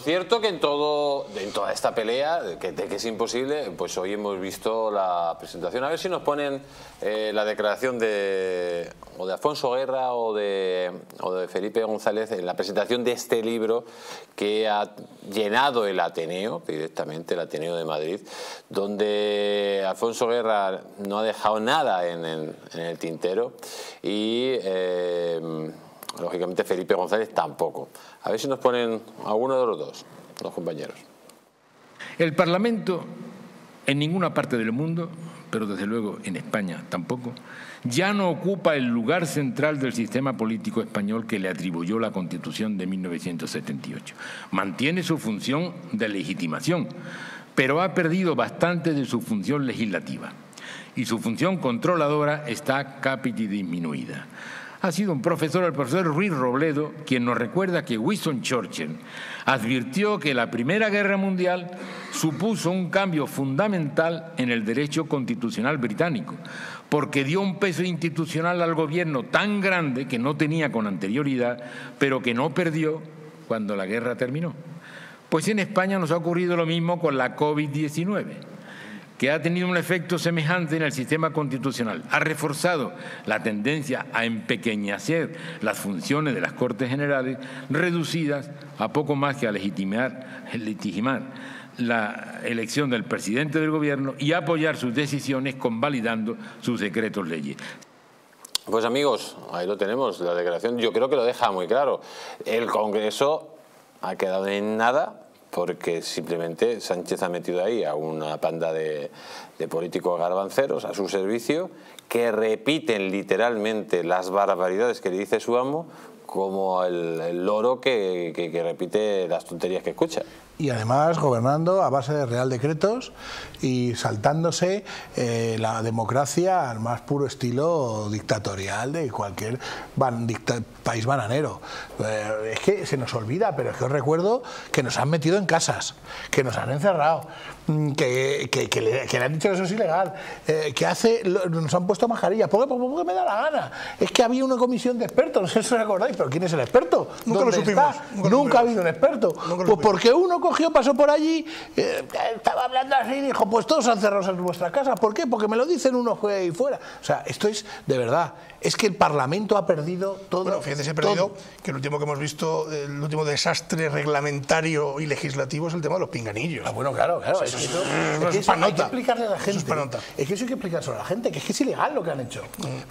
Cierto que en toda esta pelea, que es imposible, pues hoy hemos visto la presentación. A ver si nos ponen la declaración de Alfonso Guerra o de Felipe González en la presentación de este libro que ha llenado el Ateneo, directamente el Ateneo de Madrid, donde Alfonso Guerra no ha dejado nada en el tintero y... lógicamente Felipe González tampoco. A ver si nos ponen alguno de los dos, los compañeros. El Parlamento, en ninguna parte del mundo, pero desde luego en España tampoco, ya no ocupa el lugar central del sistema político español que le atribuyó la Constitución de 1978. Mantiene su función de legitimación, pero ha perdido bastante de su función legislativa y su función controladora está disminuida. Ha sido el profesor Ruiz Robledo, quien nos recuerda que Winston Churchill advirtió que la Primera Guerra Mundial supuso un cambio fundamental en el derecho constitucional británico, porque dio un peso institucional al gobierno tan grande que no tenía con anterioridad, pero que no perdió cuando la guerra terminó. Pues en España nos ha ocurrido lo mismo con la COVID-19. Que ha tenido un efecto semejante en el sistema constitucional. Ha reforzado la tendencia a empequeñecer las funciones de las Cortes Generales, reducidas a poco más que a legitimar la elección del presidente del gobierno y apoyar sus decisiones convalidando sus decretos leyes. Pues amigos, ahí lo tenemos, la declaración yo creo que lo deja muy claro. El Congreso ha quedado en nada, porque simplemente Sánchez ha metido ahí a una panda de políticos garbanceros a su servicio que repiten literalmente las barbaridades que le dice su amo como el loro que repite las tonterías que escucha. Y además gobernando a base de real decretos y saltándose la democracia al más puro estilo dictatorial de cualquier país bananero. Es que se nos olvida, pero es que os recuerdo que nos han metido en casas, que nos han encerrado, que le han dicho que eso es ilegal, nos han puesto mascarilla, porque me da la gana. Es que había una comisión de expertos, no sé si os acordáis, pero ¿quién es el experto? Nunca lo supimos. Nunca ha habido un experto. Pues porque uno cogió, pasó por allí, estaba hablando así y dijo, pues todos encerrados en vuestra casa. ¿Por qué? Porque me lo dicen unos ahí fuera. O sea, esto es de verdad. Es que el Parlamento ha perdido todo. Bueno, fíjate, se ha perdido todo. Que el último que hemos visto, el último desastre reglamentario y legislativo es el tema de los pinganillos. Ah, bueno, claro, claro. Eso, es que eso hay que explicarle a la gente. Es que eso hay que explicárselo a la gente, que es ilegal lo que han hecho. Pues